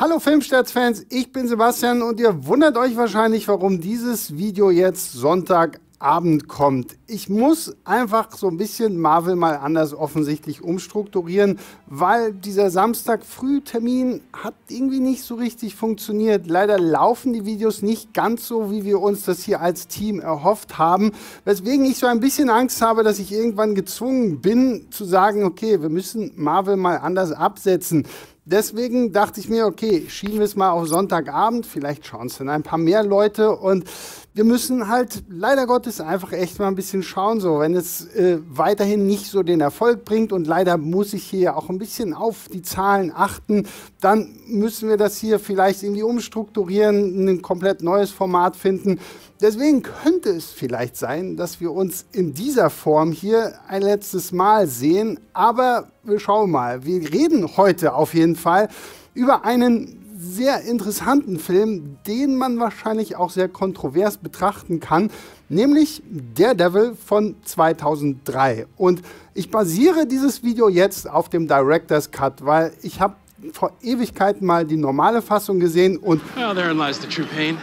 Hallo Filmstarts-Fans, ich bin Sebastian und ihr wundert euch wahrscheinlich, warum dieses Video jetzt Sonntagabend kommt. Ich muss einfach so ein bisschen Marvel mal anders offensichtlich umstrukturieren, weil dieser Samstag-Früh-Termin hat irgendwie nicht so richtig funktioniert. Leider laufen die Videos nicht ganz so, wie wir uns das hier als Team erhofft haben, weswegen ich so ein bisschen Angst habe, dass ich irgendwann gezwungen bin zu sagen, okay, wir müssen Marvel mal anders absetzen. Deswegen dachte ich mir, okay, schieben wir es mal auf Sonntagabend, vielleicht schauen es dann ein paar mehr Leute und wir müssen halt leider Gottes einfach echt mal ein bisschen schauen, so wenn es weiterhin nicht so den Erfolg bringt und leider muss ich hier auch ein bisschen auf die Zahlen achten, dann müssen wir das hier vielleicht irgendwie umstrukturieren, ein komplett neues Format finden. Deswegen könnte es vielleicht sein, dass wir uns in dieser Form hier ein letztes Mal sehen, aber wir schauen mal. Wir reden heute auf jeden Fall über einen sehr interessanten Film, den man wahrscheinlich auch sehr kontrovers betrachten kann, nämlich Daredevil von 2003. Und ich basiere dieses Video jetzt auf dem Director's Cut, weil ich habe vor Ewigkeiten mal die normale Fassung gesehen und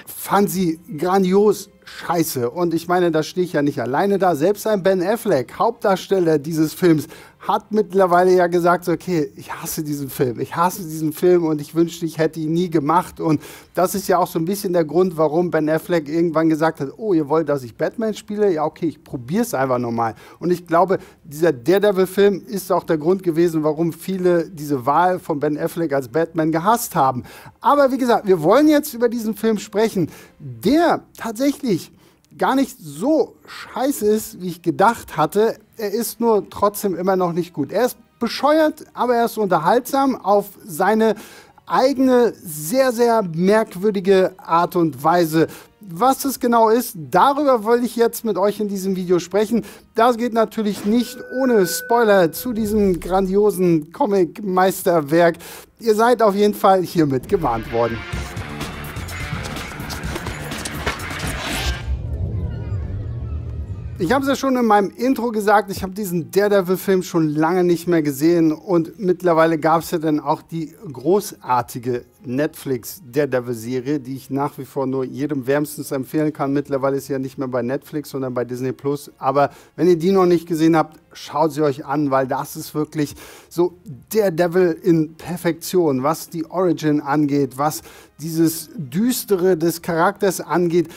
fand sie grandios scheiße. Und ich meine, da stehe ich ja nicht alleine da. Selbst ein Ben Affleck, Hauptdarsteller dieses Films, hat mittlerweile ja gesagt, okay, ich hasse diesen Film und ich wünschte, ich hätte ihn nie gemacht. Und das ist ja auch so ein bisschen der Grund, warum Ben Affleck irgendwann gesagt hat, oh, ihr wollt, dass ich Batman spiele? Ja, okay, ich probiere es einfach nochmal. Und ich glaube, dieser Daredevil-Film ist auch der Grund gewesen, warum viele diese Wahl von Ben Affleck als Batman gehasst haben. Aber wie gesagt, wir wollen jetzt über diesen Film sprechen, der tatsächlich gar nicht so scheiße ist, wie ich gedacht hatte. Er ist nur trotzdem immer noch nicht gut. Er ist bescheuert, aber er ist unterhaltsam auf seine eigene, sehr, sehr merkwürdige Art und Weise. Was das genau ist, darüber wollte ich jetzt mit euch in diesem Video sprechen. Das geht natürlich nicht ohne Spoiler zu diesem grandiosen Comic-Meisterwerk. Ihr seid auf jeden Fall hiermit gewarnt worden. Ich habe es ja schon in meinem Intro gesagt, ich habe diesen Daredevil-Film schon lange nicht mehr gesehen und mittlerweile gab es ja dann auch die großartige Netflix-Daredevil-Serie, die ich nach wie vor nur jedem wärmstens empfehlen kann. Mittlerweile ist sie ja nicht mehr bei Netflix, sondern bei Disney+. Aber wenn ihr die noch nicht gesehen habt, schaut sie euch an, weil das ist wirklich so Daredevil in Perfektion, was die Origin angeht, was dieses Düstere des Charakters angeht,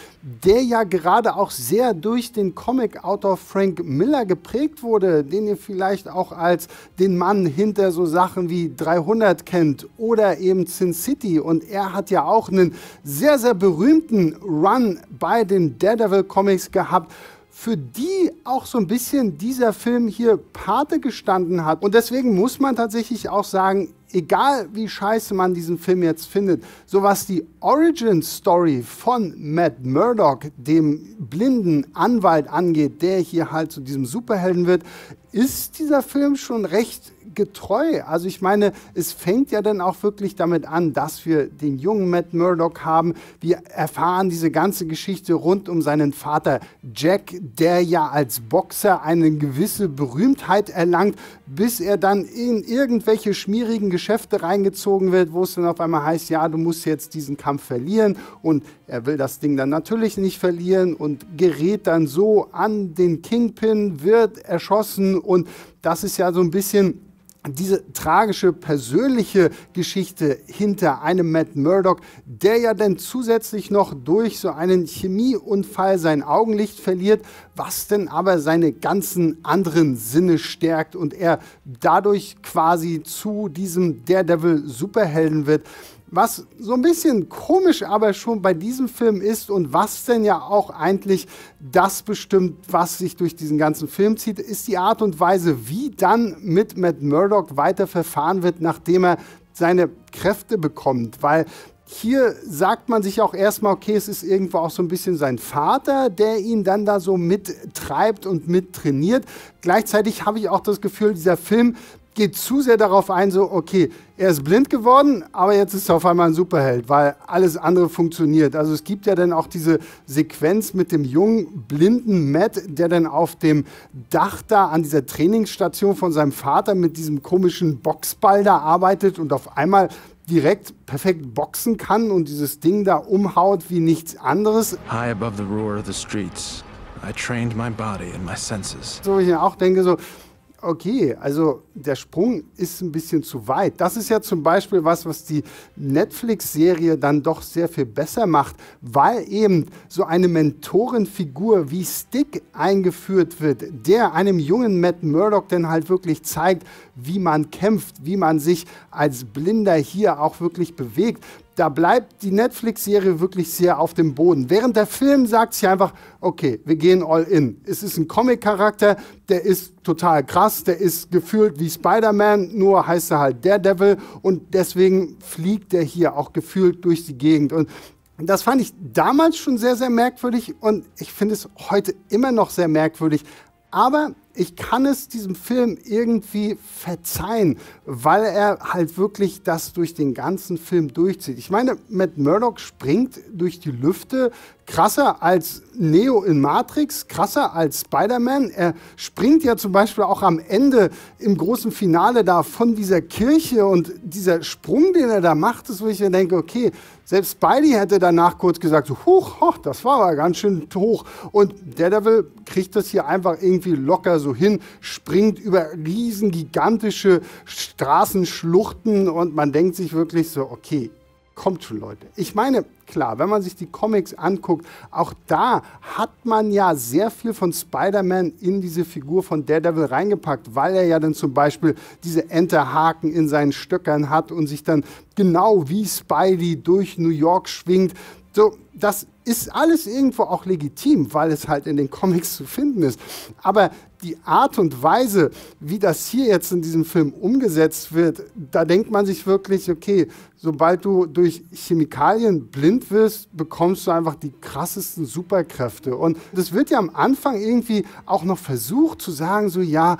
der ja gerade auch sehr durch den Comic-Autor Frank Miller geprägt wurde, den ihr vielleicht auch als den Mann hinter so Sachen wie 300 kennt oder eben Sin City. Und er hat ja auch einen sehr, sehr berühmten Run bei den Daredevil-Comics gehabt, für die auch so ein bisschen dieser Film hier Pate gestanden hat. Und deswegen muss man tatsächlich auch sagen, egal wie scheiße man diesen Film jetzt findet, so was die Origin-Story von Matt Murdock, dem blinden Anwalt angeht, der hier halt zu diesem Superhelden wird, ist dieser Film schon recht getreu. Also ich meine, es fängt ja dann auch wirklich damit an, dass wir den jungen Matt Murdock haben. Wir erfahren diese ganze Geschichte rund um seinen Vater Jack, der ja als Boxer eine gewisse Berühmtheit erlangt, bis er dann in irgendwelche schmierigen Geschäfte reingezogen wird, wo es dann auf einmal heißt, ja, du musst jetzt diesen Kampf verlieren. Und er will das Ding dann natürlich nicht verlieren und gerät dann so an den Kingpin, wird erschossen. Und das ist ja so ein bisschen diese tragische persönliche Geschichte hinter einem Matt Murdock, der ja dann zusätzlich noch durch so einen Chemieunfall sein Augenlicht verliert, was denn aber seine ganzen anderen Sinne stärkt und er dadurch quasi zu diesem Daredevil-Superhelden wird. Was so ein bisschen komisch aber schon bei diesem Film ist und was denn ja auch eigentlich das bestimmt, was sich durch diesen ganzen Film zieht, ist die Art und Weise, wie dann mit Matt Murdock weiter verfahren wird, nachdem er seine Kräfte bekommt. Weil hier sagt man sich auch erstmal, okay, es ist irgendwo auch so ein bisschen sein Vater, der ihn dann da so mittreibt und mittrainiert. Gleichzeitig habe ich auch das Gefühl, dieser Film geht zu sehr darauf ein, so, okay, er ist blind geworden, aber jetzt ist er auf einmal ein Superheld, weil alles andere funktioniert. Also es gibt ja dann auch diese Sequenz mit dem jungen, blinden Matt, der dann auf dem Dach da an dieser Trainingsstation von seinem Vater mit diesem komischen Boxball da arbeitet und auf einmal direkt perfekt boxen kann und dieses Ding da umhaut wie nichts anderes. High above the roar of the streets, I trained my body and my senses. So, ich mir auch denke so, okay, also der Sprung ist ein bisschen zu weit. Das ist ja zum Beispiel was, was die Netflix-Serie dann doch sehr viel besser macht, weil eben so eine Mentorenfigur wie Stick eingeführt wird, der einem jungen Matt Murdock dann halt wirklich zeigt, wie man kämpft, wie man sich als Blinder hier auch wirklich bewegt. Da bleibt die Netflix-Serie wirklich sehr auf dem Boden. Während der Film sagt sich einfach, okay, wir gehen all in. Es ist ein Comic-Charakter, der ist total krass, der ist gefühlt wie Spider-Man, nur heißt er halt Daredevil und deswegen fliegt der hier auch gefühlt durch die Gegend. Und das fand ich damals schon sehr, sehr merkwürdig und ich finde es heute immer noch sehr merkwürdig. Aber ich kann es diesem Film irgendwie verzeihen, weil er halt wirklich das durch den ganzen Film durchzieht. Ich meine, Matt Murdock springt durch die Lüfte, krasser als Neo in Matrix, krasser als Spider-Man. Er springt ja zum Beispiel auch am Ende im großen Finale da von dieser Kirche und dieser Sprung, den er da macht, ist, wo ich mir denke, okay, selbst Spidey hätte danach kurz gesagt, so, huch, hoch, das war aber ganz schön hoch. Und Daredevil kriegt das hier einfach irgendwie locker so hin, springt über riesengigantische Straßenschluchten und man denkt sich wirklich so, okay, kommt schon, Leute. Ich meine, klar, wenn man sich die Comics anguckt, auch da hat man ja sehr viel von Spider-Man in diese Figur von Daredevil reingepackt, weil er ja dann zum Beispiel diese Enterhaken in seinen Stöckern hat und sich dann genau wie Spidey durch New York schwingt. So, das ist alles irgendwo auch legitim, weil es halt in den Comics zu finden ist. Aber die Art und Weise, wie das hier jetzt in diesem Film umgesetzt wird, da denkt man sich wirklich, okay, sobald du durch Chemikalien blind wirst, bekommst du einfach die krassesten Superkräfte. Und das wird ja am Anfang irgendwie auch noch versucht zu sagen, so ja,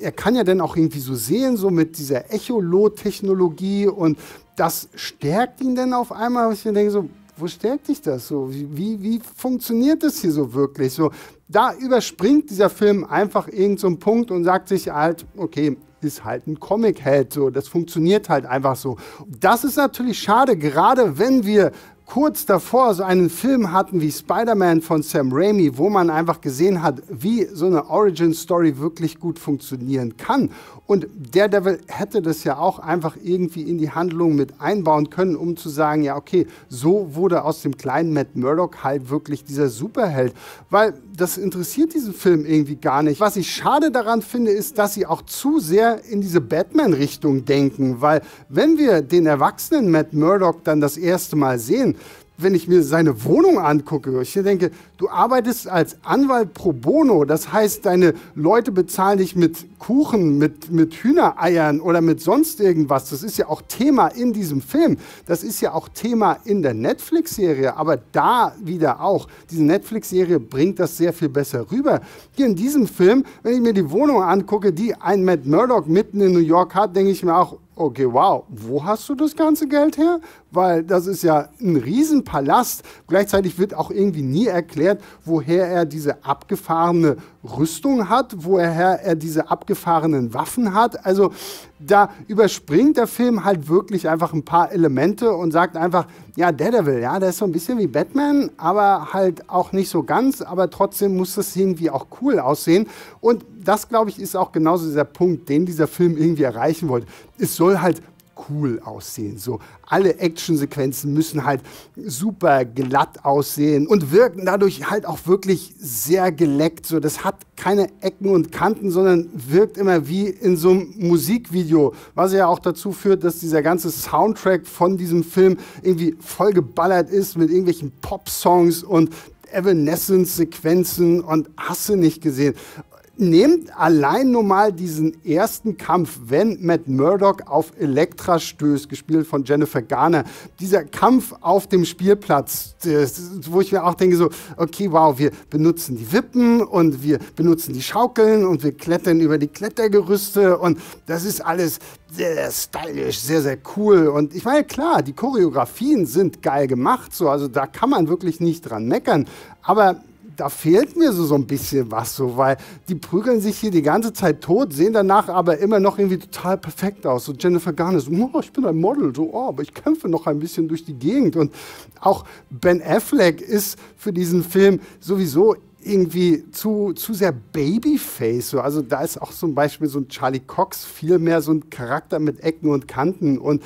er kann ja dann auch irgendwie so sehen, so mit dieser Echolot-Technologie und das stärkt ihn dann auf einmal, ich denke so, wo stärkt dich das so? Wie funktioniert das hier so wirklich? So, da überspringt dieser Film einfach irgend so einen Punkt und sagt sich halt, okay, ist halt ein Comic-Held, so, das funktioniert halt einfach so. Das ist natürlich schade, gerade wenn wir kurz davor so einen Film hatten wie Spider-Man von Sam Raimi, wo man einfach gesehen hat, wie so eine Origin-Story wirklich gut funktionieren kann. Und Daredevil hätte das ja auch einfach irgendwie in die Handlung mit einbauen können, um zu sagen, ja okay, so wurde aus dem kleinen Matt Murdock halt wirklich dieser Superheld. Weil das interessiert diesen Film irgendwie gar nicht. Was ich schade daran finde, ist, dass sie auch zu sehr in diese Batman-Richtung denken. Weil wenn wir den erwachsenen Matt Murdock dann das erste Mal sehen, wenn ich mir seine Wohnung angucke, ich denke, du arbeitest als Anwalt pro bono, das heißt, deine Leute bezahlen dich mit Kuchen, mit Hühnereiern oder mit sonst irgendwas. Das ist ja auch Thema in diesem Film, das ist ja auch Thema in der Netflix-Serie, aber da wieder auch. Diese Netflix-Serie bringt das sehr viel besser rüber. Hier in diesem Film, wenn ich mir die Wohnung angucke, die ein Matt Murdock mitten in New York hat, denke ich mir auch, okay, wow, wo hast du das ganze Geld her? Weil das ist ja ein Riesenpalast. Gleichzeitig wird auch irgendwie nie erklärt, woher er diese abgefahrene Rüstung hat, woher er diese abgefahrenen Waffen hat. Also da überspringt der Film halt wirklich einfach ein paar Elemente und sagt einfach, ja, Daredevil, ja, der ist so ein bisschen wie Batman, aber halt auch nicht so ganz, aber trotzdem muss das irgendwie auch cool aussehen. Und das, glaube ich, ist auch genauso dieser Punkt, den dieser Film irgendwie erreichen wollte. Es soll halt cool aussehen. So, alle Actionsequenzen müssen halt super glatt aussehen und wirken dadurch halt auch wirklich sehr geleckt. So, das hat keine Ecken und Kanten, sondern wirkt immer wie in so einem Musikvideo, was ja auch dazu führt, dass dieser ganze Soundtrack von diesem Film irgendwie vollgeballert ist mit irgendwelchen Pop-Songs und Evanescence-Sequenzen und hast du nicht gesehen. Nehmt allein nur mal diesen ersten Kampf, wenn Matt Murdock auf Elektra stößt, gespielt von Jennifer Garner. Dieser Kampf auf dem Spielplatz, wo ich mir auch denke, so, okay, wow, wir benutzen die Wippen und wir benutzen die Schaukeln und wir klettern über die Klettergerüste und das ist alles sehr, sehr stylisch, sehr, sehr cool. Und ich meine, klar, die Choreografien sind geil gemacht, so, also da kann man wirklich nicht dran meckern, aber da fehlt mir so ein bisschen was, so, weil die prügeln sich hier die ganze Zeit tot, sehen danach aber immer noch irgendwie total perfekt aus. So Jennifer Garner, so, oh, ich bin ein Model, so, oh, aber ich kämpfe noch ein bisschen durch die Gegend. Und auch Ben Affleck ist für diesen Film sowieso irgendwie zu sehr Babyface. So. Also da ist auch zum Beispiel so ein Charlie Cox viel mehr so ein Charakter mit Ecken und Kanten. Und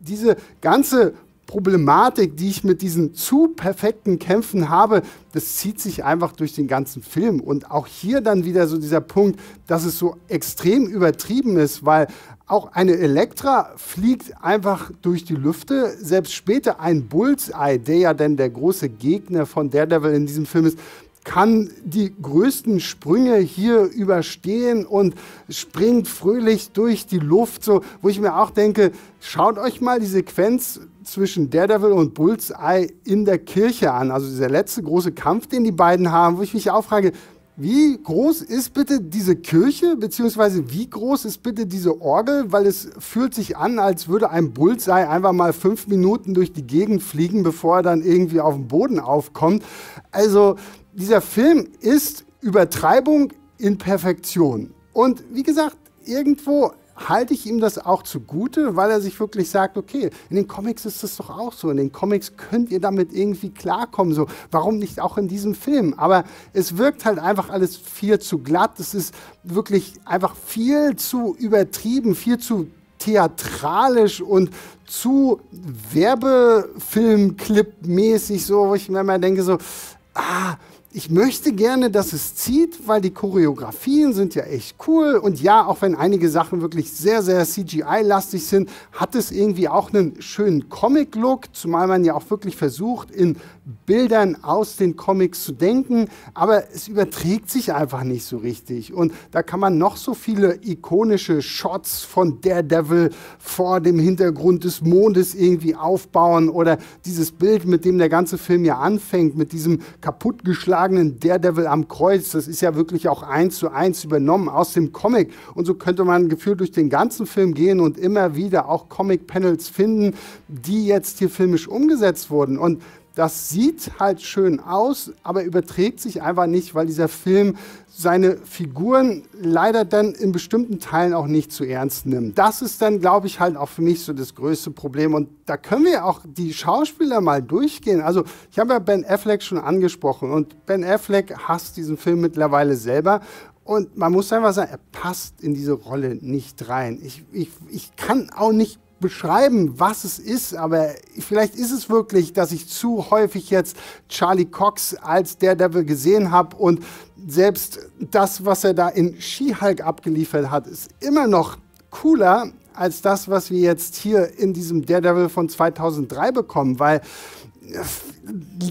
diese ganze Problematik, die ich mit diesen zu perfekten Kämpfen habe, das zieht sich einfach durch den ganzen Film. Und auch hier dann wieder so dieser Punkt, dass es so extrem übertrieben ist, weil auch eine Elektra fliegt einfach durch die Lüfte. Selbst später ein Bullseye, der ja dann der große Gegner von Daredevil in diesem Film ist, kann die größten Sprünge hier überstehen und springt fröhlich durch die Luft, so, wo ich mir auch denke, schaut euch mal die Sequenz zwischen Daredevil und Bullseye in der Kirche an, also dieser letzte große Kampf, den die beiden haben, wo ich mich auch frage, wie groß ist bitte diese Kirche, beziehungsweise wie groß ist bitte diese Orgel, weil es fühlt sich an, als würde ein Bullseye einfach mal 5 Minuten durch die Gegend fliegen, bevor er dann irgendwie auf dem Boden aufkommt. Also dieser Film ist Übertreibung in Perfektion. Und wie gesagt, irgendwo halte ich ihm das auch zugute, weil er sich wirklich sagt, okay, in den Comics ist das doch auch so, in den Comics könnt ihr damit irgendwie klarkommen, so, warum nicht auch in diesem Film? Aber es wirkt halt einfach alles viel zu glatt, es ist wirklich einfach viel zu übertrieben, viel zu theatralisch und zu Werbefilm-Clip-mäßig, so, wo ich mir immer denke, so, ah, ich möchte gerne, dass es zieht, weil die Choreografien sind ja echt cool. Und ja, auch wenn einige Sachen wirklich sehr, sehr CGI-lastig sind, hat es irgendwie auch einen schönen Comic-Look, zumal man ja auch wirklich versucht, in Bildern aus den Comics zu denken. Aber es überträgt sich einfach nicht so richtig. Und da kann man noch so viele ikonische Shots von Daredevil vor dem Hintergrund des Mondes irgendwie aufbauen. Oder dieses Bild, mit dem der ganze Film ja anfängt, mit diesem kaputtgeschlagenen Daredevil am Kreuz, das ist ja wirklich auch 1:1 übernommen aus dem Comic. Und so könnte man gefühlt durch den ganzen Film gehen und immer wieder auch Comic-Panels finden, die jetzt hier filmisch umgesetzt wurden. Und das sieht halt schön aus, aber überträgt sich einfach nicht, weil dieser Film seine Figuren leider dann in bestimmten Teilen auch nicht zu ernst nimmt. Das ist dann, glaube ich, halt auch für mich so das größte Problem. Und da können wir auch die Schauspieler mal durchgehen. Also ich habe ja Ben Affleck schon angesprochen und Ben Affleck hasst diesen Film mittlerweile selber. Und man muss einfach sagen, er passt in diese Rolle nicht rein. Ich kann auch nicht beschreiben, was es ist, aber vielleicht ist es wirklich, dass ich zu häufig jetzt Charlie Cox als Daredevil gesehen habe und selbst das, was er da in She-Hulk abgeliefert hat, ist immer noch cooler als das, was wir jetzt hier in diesem Daredevil von 2003 bekommen, weil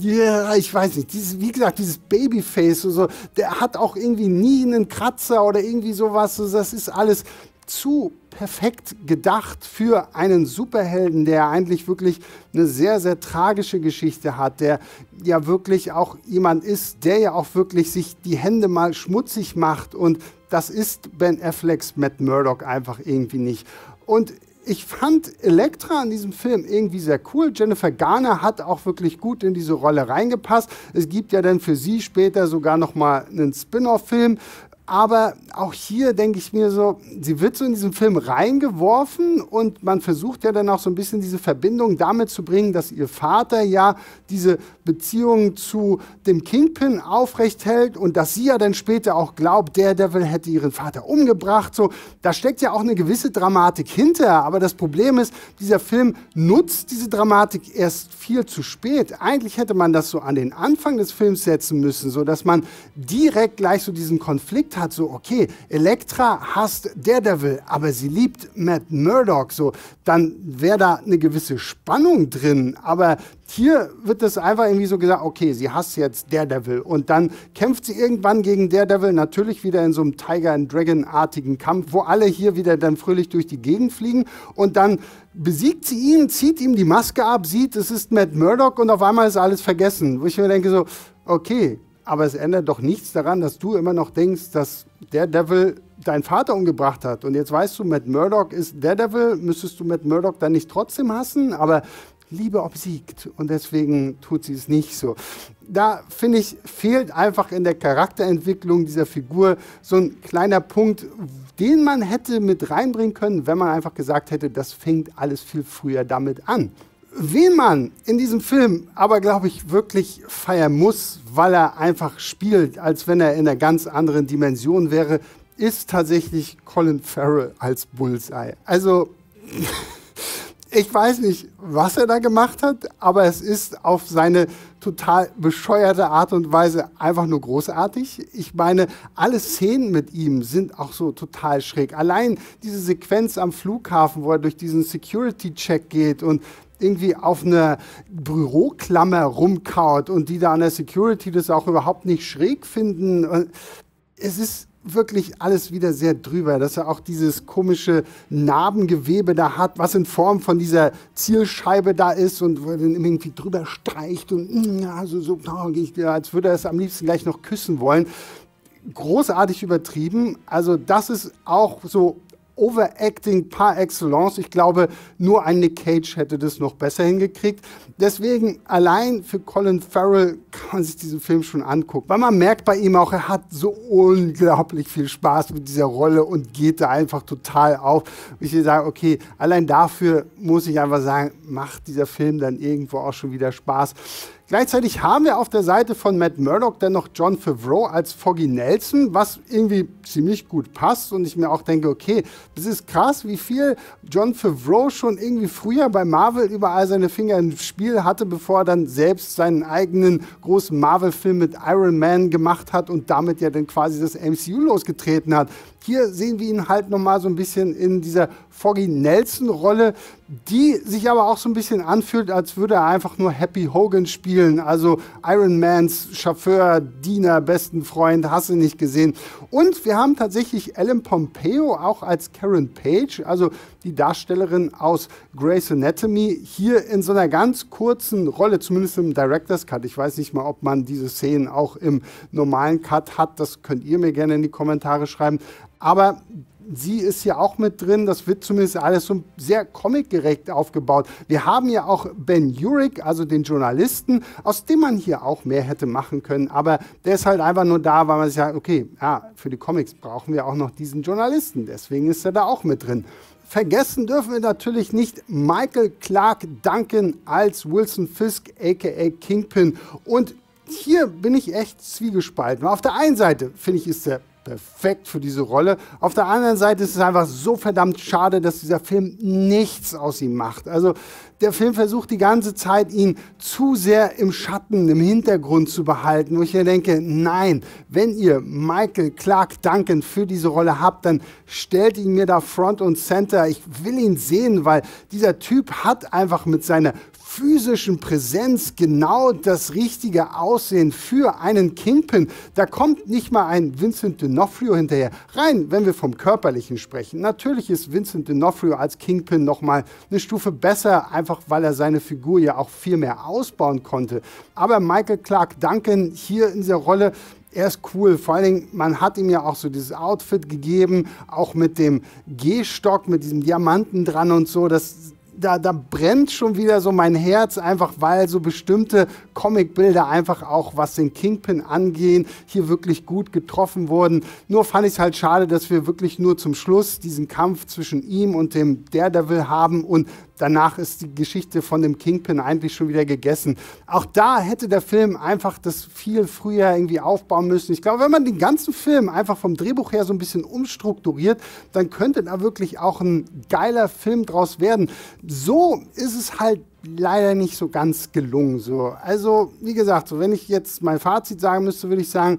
ja, ich weiß nicht, dieses, wie gesagt, dieses Babyface und so, der hat auch irgendwie nie einen Kratzer oder irgendwie sowas, das ist alles zu perfekt gedacht für einen Superhelden, der eigentlich wirklich eine sehr, sehr tragische Geschichte hat, der ja wirklich auch jemand ist, der ja auch wirklich sich die Hände mal schmutzig macht. Und das ist Ben Afflecks Matt Murdock einfach irgendwie nicht. Und ich fand Elektra in diesem Film irgendwie sehr cool. Jennifer Garner hat auch wirklich gut in diese Rolle reingepasst. Es gibt ja dann für sie später sogar noch mal einen Spin-off-Film. Aber auch hier denke ich mir so, sie wird so in diesen Film reingeworfen und man versucht ja dann auch so ein bisschen diese Verbindung damit zu bringen, dass ihr Vater ja diese Beziehung zu dem Kingpin aufrecht hält und dass sie ja dann später auch glaubt, Daredevil hätte ihren Vater umgebracht. So, da steckt ja auch eine gewisse Dramatik hinter, aber das Problem ist, dieser Film nutzt diese Dramatik erst viel zu spät. Eigentlich hätte man das so an den Anfang des Films setzen müssen, so dass man direkt gleich so diesen Konflikt hat, so, okay, Elektra hasst Daredevil, aber sie liebt Matt Murdock, so, dann wäre da eine gewisse Spannung drin, aber hier wird das einfach irgendwie so gesagt, okay, sie hasst jetzt Daredevil und dann kämpft sie irgendwann gegen Daredevil, natürlich wieder in so einem Tiger-and-Dragon-artigen Kampf, wo alle hier wieder dann fröhlich durch die Gegend fliegen und dann besiegt sie ihn, zieht ihm die Maske ab, sieht, es ist Matt Murdock und auf einmal ist alles vergessen, wo ich mir denke so, okay, aber es ändert doch nichts daran, dass du immer noch denkst, dass Daredevil deinen Vater umgebracht hat. Und jetzt weißt du, Matt Murdock ist Daredevil, müsstest du Matt Murdock dann nicht trotzdem hassen? Aber Liebe obsiegt und deswegen tut sie es nicht so. Da, finde ich, fehlt einfach in der Charakterentwicklung dieser Figur so ein kleiner Punkt, den man hätte mit reinbringen können, wenn man einfach gesagt hätte, das fängt alles viel früher damit an. Wen man in diesem Film aber, glaube ich, wirklich feiern muss, weil er einfach spielt, als wenn er in einer ganz anderen Dimension wäre, ist tatsächlich Colin Farrell als Bullseye. Also, ich weiß nicht, was er da gemacht hat, aber es ist auf seine total bescheuerte Art und Weise einfach nur großartig. Ich meine, alle Szenen mit ihm sind auch so total schräg. Allein diese Sequenz am Flughafen, wo er durch diesen Security-Check geht und irgendwie auf eine Büroklammer rumkaut und die da an der Security das auch überhaupt nicht schräg finden. Und es ist wirklich alles wieder sehr drüber, dass er auch dieses komische Narbengewebe da hat, was in Form von dieser Zielscheibe da ist und wo er dann irgendwie drüber streicht und ja, so, als würde er es am liebsten gleich noch küssen wollen. Großartig übertrieben. Also das ist auch so Overacting par excellence. Ich glaube, nur ein Nick Cage hätte das noch besser hingekriegt. Deswegen, allein für Colin Farrell kann man sich diesen Film schon angucken. Weil man merkt bei ihm auch, er hat so unglaublich viel Spaß mit dieser Rolle und geht da einfach total auf. Ich will sagen, okay, allein dafür muss ich einfach sagen, macht dieser Film dann irgendwo auch schon wieder Spaß. Gleichzeitig haben wir auf der Seite von Matt Murdock dann noch John Favreau als Foggy Nelson, was irgendwie ziemlich gut passt und ich mir auch denke, okay, das ist krass, wie viel John Favreau schon irgendwie früher bei Marvel überall seine Finger im Spiel hatte, bevor er dann selbst seinen eigenen großen Marvel-Film mit Iron Man gemacht hat und damit ja dann quasi das MCU losgetreten hat. Hier sehen wir ihn halt nochmal so ein bisschen in dieser Foggy Nelson-Rolle, die sich aber auch so ein bisschen anfühlt, als würde er einfach nur Happy Hogan spielen. Also Iron Mans Chauffeur, Diener, besten Freund, hast du nicht gesehen. Und wir haben tatsächlich Ellen Pompeo auch als Karen Page, also die Darstellerin aus Grey's Anatomy, hier in so einer ganz kurzen Rolle, zumindest im Director's Cut. Ich weiß nicht mal, ob man diese Szenen auch im normalen Cut hat. Das könnt ihr mir gerne in die Kommentare schreiben. Aber sie ist hier auch mit drin, das wird zumindest alles so sehr comicgerecht aufgebaut. Wir haben ja auch Ben Urick, also den Journalisten, aus dem man hier auch mehr hätte machen können. Aber der ist halt einfach nur da, weil man sich sagt, okay, ja, für die Comics brauchen wir auch noch diesen Journalisten. Deswegen ist er da auch mit drin. Vergessen dürfen wir natürlich nicht Michael Clark Duncan als Wilson Fisk, a.k.a. Kingpin. Und hier bin ich echt zwiegespalten. Auf der einen Seite, finde ich, ist der perfekt für diese Rolle. Auf der anderen Seite ist es einfach so verdammt schade, dass dieser Film nichts aus ihm macht. Also der Film versucht die ganze Zeit, ihn zu sehr im Schatten, im Hintergrund zu behalten, wo ich mir denke, nein, wenn ihr Michael Clark Duncan für diese Rolle habt, dann stellt ihn mir da front und center. Ich will ihn sehen, weil dieser Typ hat einfach mit seiner physischen Präsenz genau das richtige Aussehen für einen Kingpin. Da kommt nicht mal ein Vincent D'Onofrio hinterher. Rein, wenn wir vom Körperlichen sprechen. Natürlich ist Vincent D'Onofrio als Kingpin nochmal eine Stufe besser, einfach weil er seine Figur ja auch viel mehr ausbauen konnte. Aber Michael Clark Duncan hier in dieser Rolle, er ist cool, vor allen Dingen, man hat ihm ja auch so dieses Outfit gegeben, auch mit dem Gehstock, mit diesem Diamanten dran und so, das Da brennt schon wieder so mein Herz, einfach weil so bestimmte Comicbilder einfach auch, was den Kingpin angehen, hier wirklich gut getroffen wurden. Nur fand ich es halt schade, dass wir wirklich nur zum Schluss diesen Kampf zwischen ihm und dem Daredevil haben und danach ist die Geschichte von dem Kingpin eigentlich schon wieder gegessen. Auch da hätte der Film einfach das viel früher irgendwie aufbauen müssen. Ich glaube, wenn man den ganzen Film einfach vom Drehbuch her so ein bisschen umstrukturiert, dann könnte da wirklich auch ein geiler Film draus werden. So ist es halt leider nicht so ganz gelungen. So. Also, wie gesagt, so, wenn ich jetzt mein Fazit sagen müsste, würde ich sagen,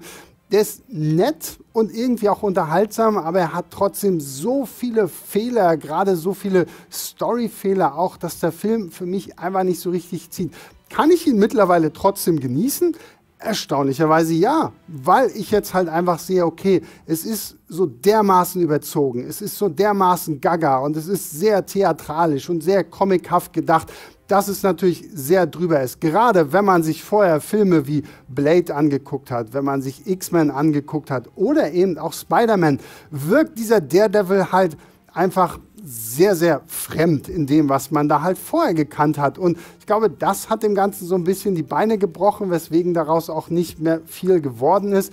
der ist nett und irgendwie auch unterhaltsam, aber er hat trotzdem so viele Fehler, gerade so viele Storyfehler auch, dass der Film für mich einfach nicht so richtig zieht. Kann ich ihn mittlerweile trotzdem genießen? Erstaunlicherweise ja, weil ich jetzt halt einfach sehe, okay, es ist so dermaßen überzogen, es ist so dermaßen gaga und es ist sehr theatralisch und sehr comichaft gedacht, dass es natürlich sehr drüber ist. Gerade wenn man sich vorher Filme wie Blade angeguckt hat, wenn man sich X-Men angeguckt hat oder eben auch Spider-Man, wirkt dieser Daredevil halt einfach sehr, sehr fremd in dem, was man da halt vorher gekannt hat. Und ich glaube, das hat dem Ganzen so ein bisschen die Beine gebrochen, weswegen daraus auch nicht mehr viel geworden ist.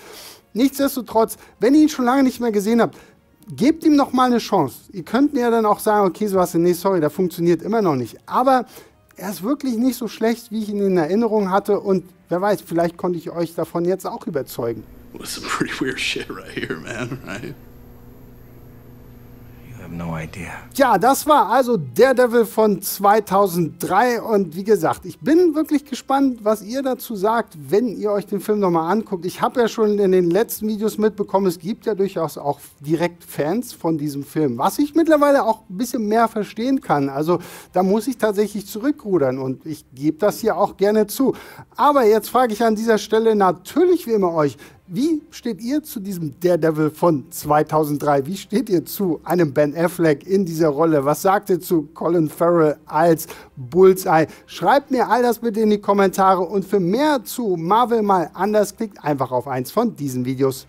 Nichtsdestotrotz, wenn ihr ihn schon lange nicht mehr gesehen habt, gebt ihm noch mal eine Chance. Ihr könnt ja dann auch sagen, okay, Sebastian, nee, sorry, da funktioniert immer noch nicht. Aber er ist wirklich nicht so schlecht, wie ich ihn in Erinnerung hatte. Und wer weiß, vielleicht konnte ich euch davon jetzt auch überzeugen. That's some pretty weird shit right here, man, right? No idea. Ja, das war also Daredevil von 2003 und wie gesagt, ich bin wirklich gespannt, was ihr dazu sagt, wenn ihr euch den Film nochmal anguckt. Ich habe ja schon in den letzten Videos mitbekommen, es gibt ja durchaus auch direkt Fans von diesem Film, was ich mittlerweile auch ein bisschen mehr verstehen kann. Also da muss ich tatsächlich zurückrudern und ich gebe das hier auch gerne zu. Aber jetzt frage ich an dieser Stelle natürlich wie immer euch, wie steht ihr zu diesem Daredevil von 2003? Wie steht ihr zu einem Ben Affleck in dieser Rolle? Was sagt ihr zu Colin Farrell als Bullseye? Schreibt mir all das bitte in die Kommentare und für mehr zu Marvel mal anders klickt einfach auf eins von diesen Videos.